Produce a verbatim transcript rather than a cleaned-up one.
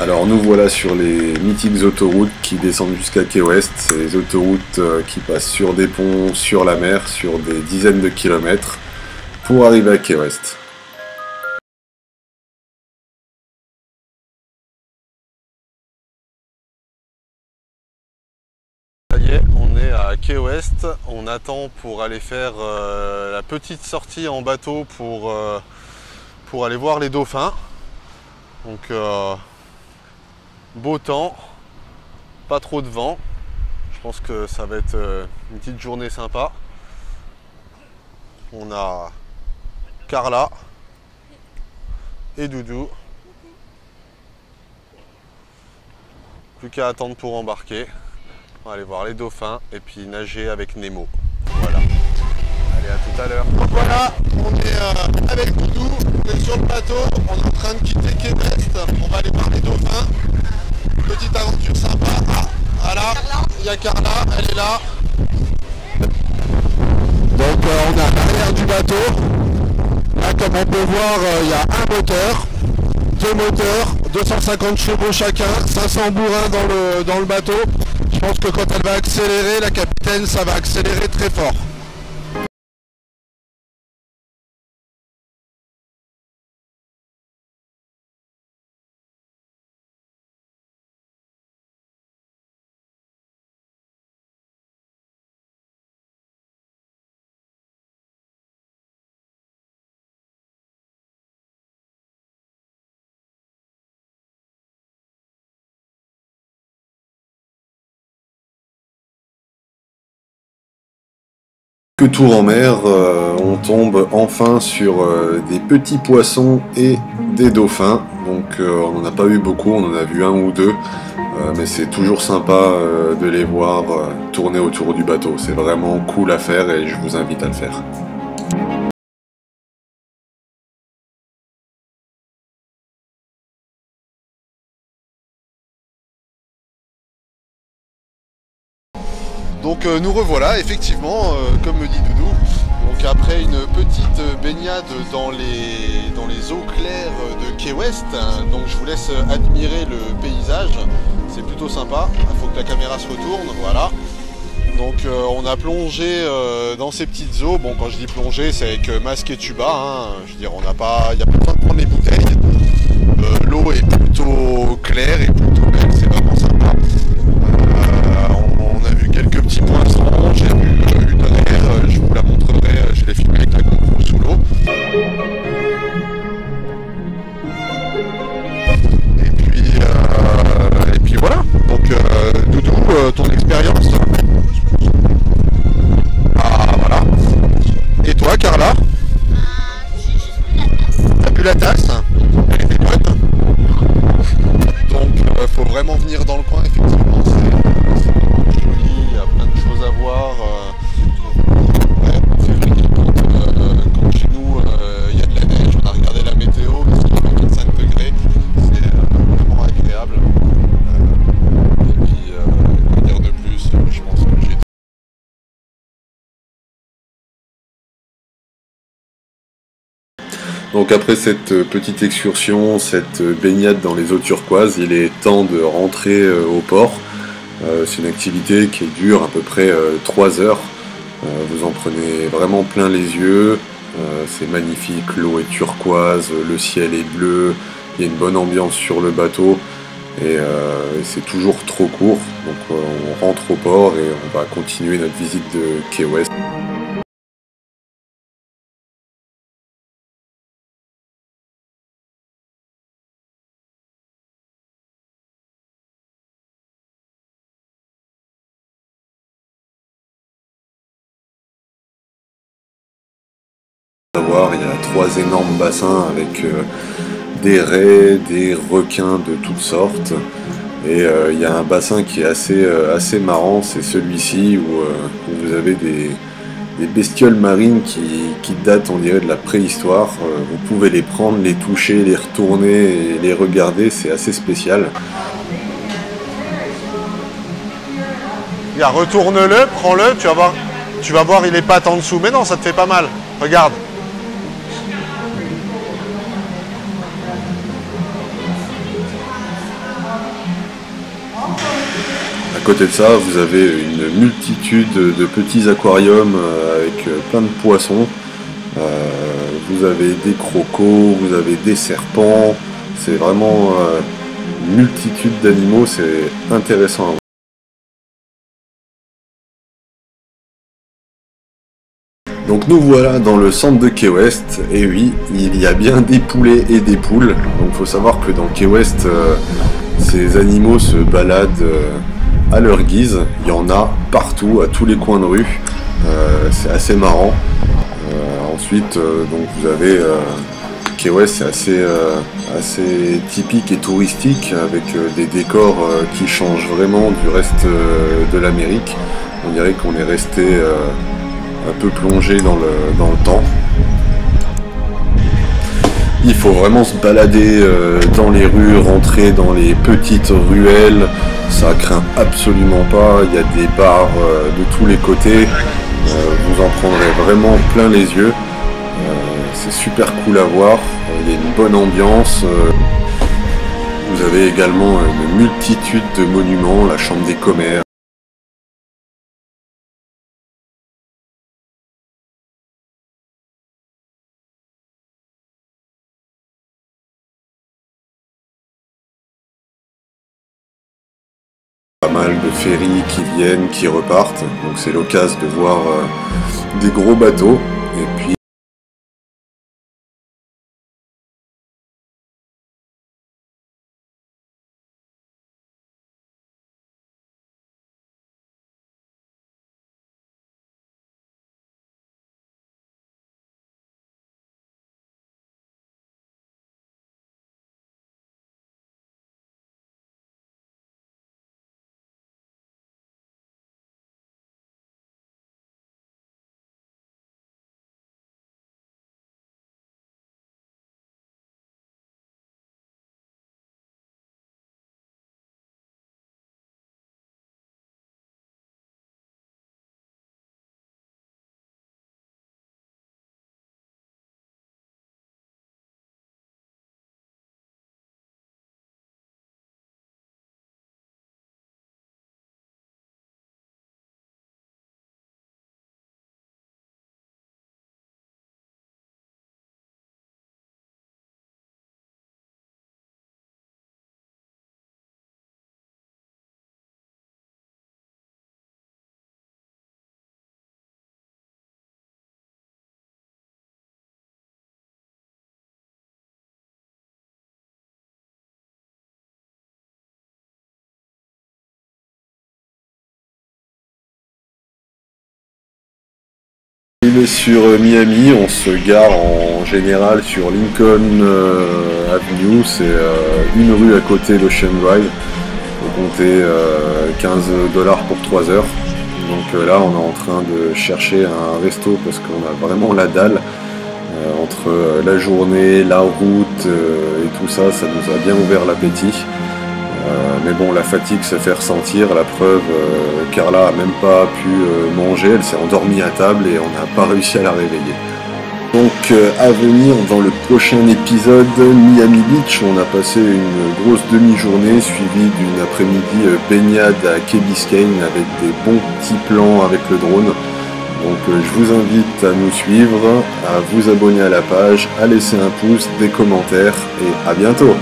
Alors nous voilà sur les mythiques autoroutes qui descendent jusqu'à Key West. C'est les autoroutes qui passent sur des ponts, sur la mer, sur des dizaines de kilomètres pour arriver à Key West. Ça y est, on est à Key West. On attend pour aller faire euh, la petite sortie en bateau pour, euh, pour aller voir les dauphins. Donc... Euh, beau temps, pas trop de vent, je pense que ça va être une petite journée sympa. On a Carla et Doudou. Plus qu'à attendre pour embarquer. On va aller voir les dauphins et puis nager avec Nemo. Voilà. Allez, à tout à l'heure. Voilà, on est euh, avec Doudou, on est sur le bateau, on est en train de quitter Key West, on va aller voir les dauphins. Petite aventure sympa. Ah, voilà, il y a Carla, elle est là. Donc euh, on est à l'arrière du bateau. Là, comme on peut voir, euh, il y a un moteur, deux moteurs, deux cent cinquante chevaux chacun, cinq cents bourrins dans le, dans le bateau. Je pense que quand elle va accélérer, la capitaine, ça va accélérer très fort. Que tour en mer, euh, on tombe enfin sur euh, des petits poissons et des dauphins. Donc euh, on n'en a pas eu beaucoup, on en a vu un ou deux, euh, mais c'est toujours sympa euh, de les voir euh, tourner autour du bateau. C'est vraiment cool à faire et je vous invite à le faire. Donc euh, nous revoilà, effectivement, euh, comme me dit Doudou, donc après une petite baignade dans les, dans les eaux claires de Key West, hein, donc je vous laisse admirer le paysage, c'est plutôt sympa, il faut que la caméra se retourne, voilà. Donc euh, on a plongé euh, dans ces petites eaux, bon quand je dis plongé c'est avec masque et tuba, hein, je veux dire on n'a pas, il n'y a pas besoin de prendre les bouteilles, euh, l'eau est plutôt claire et plutôt belle, c'est vraiment sympa. Quelques petits poissons, j'ai eu une raie, je vous la montrerai, je l'ai filmée avec la GoPro sous l'eau. Et puis, euh, et puis voilà, donc euh, Doudou, euh, ton expérience. Ah voilà. Et toi Carla? J'ai juste bu la tasse. T'as bu la tasse? Elle était bonne. Donc euh, faut vraiment venir dans le coin, effectivement. Donc après cette petite excursion, cette baignade dans les eaux turquoises, il est temps de rentrer au port. C'est une activité qui dure à peu près trois heures. Vous en prenez vraiment plein les yeux. C'est magnifique, l'eau est turquoise, le ciel est bleu, il y a une bonne ambiance sur le bateau. Et c'est toujours trop court. Donc on rentre au port et on va continuer notre visite de Key West. Il y a trois énormes bassins avec euh, des raies, des requins de toutes sortes et euh, il y a un bassin qui est assez, euh, assez marrant, c'est celui-ci où, euh, où vous avez des, des bestioles marines qui, qui datent on dirait de la préhistoire, euh, vous pouvez les prendre, les toucher, les retourner et les regarder, c'est assez spécial. Yeah, retourne-le, prends-le, tu vas voir, tu vas voir il est pas en dessous, mais non ça te fait pas mal, regarde. côté de ça, vous avez une multitude de petits aquariums avec plein de poissons. Euh, vous avez des crocos, vous avez des serpents. C'est vraiment euh, une multitude d'animaux, c'est intéressant à voir. Donc nous voilà dans le centre de Key West, et oui, il y a bien des poulets et des poules. Donc faut savoir que dans Key West, euh, ces animaux se baladent euh, à leur guise. Il y en a partout, à tous les coins de rue. Euh, c'est assez marrant. Euh, ensuite, euh, donc vous avez euh, Key West, c'est assez, euh, assez typique et touristique, avec euh, des décors euh, qui changent vraiment du reste euh, de l'Amérique. On dirait qu'on est resté Euh, un peu plongé dans le, dans le temps. Il faut vraiment se balader euh, dans les rues, rentrer dans les petites ruelles, ça craint absolument pas, il y a des bars euh, de tous les côtés, euh, vous en prendrez vraiment plein les yeux, euh, c'est super cool à voir, il y a une bonne ambiance. euh, vous avez également une multitude de monuments, la chambre des commerces, de ferries qui viennent, qui repartent, donc c'est l'occasion de voir euh, des gros bateaux. Et puis sur Miami, on se gare en général sur Lincoln euh, Avenue, c'est euh, une rue à côté d'Ocean Drive. Faut compter euh, quinze dollars pour trois heures. Donc euh, là on est en train de chercher un resto parce qu'on a vraiment la dalle. Euh, entre euh, la journée, la route euh, et tout ça, ça nous a bien ouvert l'appétit. Euh, mais bon, la fatigue se fait ressentir, la preuve, euh, Carla a même pas pu euh, manger, elle s'est endormie à table et on n'a pas réussi à la réveiller. Donc euh, à venir dans le prochain épisode Miami Beach, on a passé une grosse demi-journée suivie d'une après-midi euh, baignade à Key Biscayne avec des bons petits plans avec le drone. Donc euh, je vous invite à nous suivre, à vous abonner à la page, à laisser un pouce, des commentaires et à bientôt.